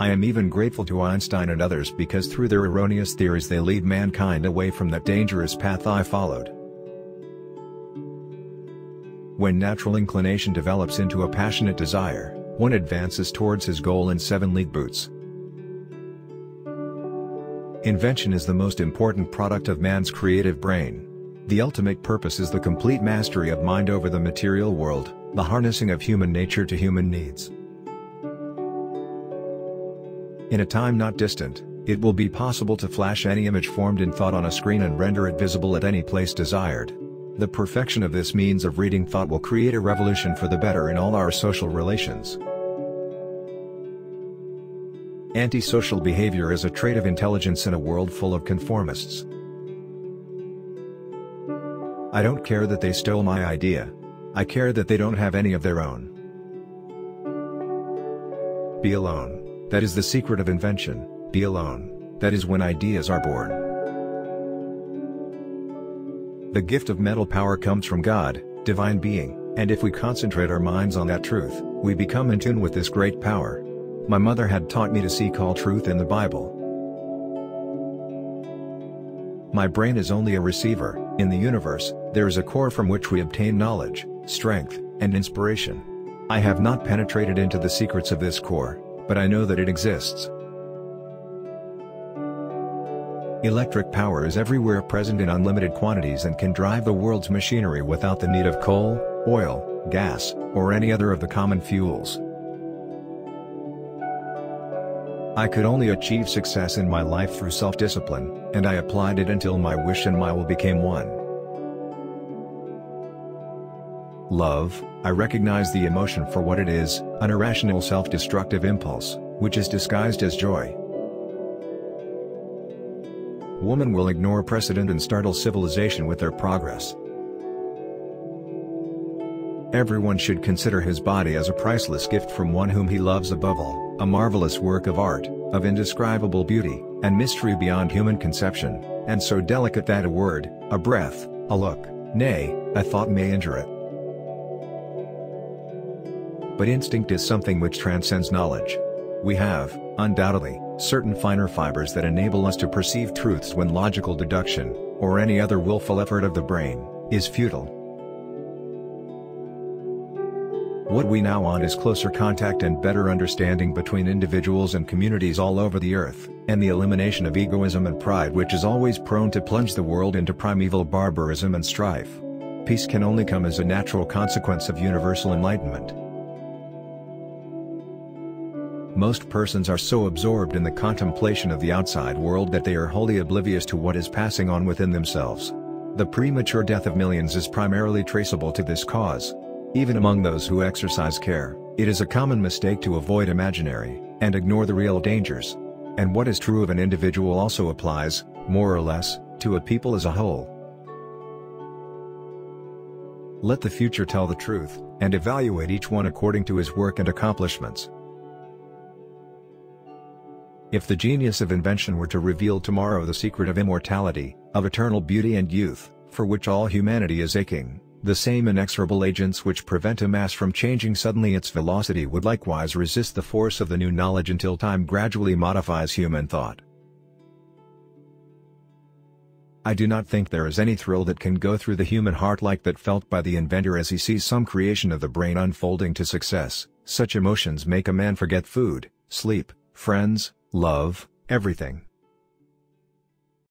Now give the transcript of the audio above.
I am even grateful to Einstein and others because through their erroneous theories they lead mankind away from that dangerous path I followed. When natural inclination develops into a passionate desire, one advances towards his goal in 7-league boots. Invention is the most important product of man's creative brain. The ultimate purpose is the complete mastery of mind over the material world, the harnessing of human nature to human needs. In a time not distant, it will be possible to flash any image formed in thought on a screen and render it visible at any place desired. The perfection of this means of reading thought will create a revolution for the better in all our social relations. Antisocial behavior is a trait of intelligence in a world full of conformists. I don't care that they stole my idea. I care that they don't have any of their own. Be alone. That is the secret of invention. Be alone. That is when ideas are born. The gift of mental power comes from God, divine being, and if we concentrate our minds on that truth, we become in tune with this great power. My mother had taught me to seek all truth in the Bible. My brain is only a receiver. In the universe, there is a core from which we obtain knowledge, strength, and inspiration. I have not penetrated into the secrets of this core, but I know that it exists. Electric power is everywhere present in unlimited quantities and can drive the world's machinery without the need of coal, oil, gas, or any other of the common fuels. I could only achieve success in my life through self-discipline, and I applied it until my wish and my will became one. Love, I recognize the emotion for what it is, an irrational self-destructive impulse, which is disguised as joy. Women will ignore precedent and startle civilization with their progress. Everyone should consider his body as a priceless gift from one whom he loves above all, a marvelous work of art, of indescribable beauty, and mystery beyond human conception, and so delicate that a word, a breath, a look, nay, a thought may injure it. But instinct is something which transcends knowledge. We have, undoubtedly, certain finer fibers that enable us to perceive truths when logical deduction, or any other willful effort of the brain, is futile. What we now want is closer contact and better understanding between individuals and communities all over the earth, and the elimination of egoism and pride, which is always prone to plunge the world into primeval barbarism and strife. Peace can only come as a natural consequence of universal enlightenment. Most persons are so absorbed in the contemplation of the outside world that they are wholly oblivious to what is passing on within themselves. The premature death of millions is primarily traceable to this cause. Even among those who exercise care, it is a common mistake to avoid imaginary, and ignore the real dangers. And what is true of an individual also applies, more or less, to a people as a whole. Let the future tell the truth, and evaluate each one according to his work and accomplishments. If the genius of invention were to reveal tomorrow the secret of immortality, of eternal beauty and youth, for which all humanity is aching, the same inexorable agents which prevent a mass from changing suddenly its velocity would likewise resist the force of the new knowledge until time gradually modifies human thought. I do not think there is any thrill that can go through the human heart like that felt by the inventor as he sees some creation of the brain unfolding to success. Such emotions make a man forget food, sleep, friends, love, everything.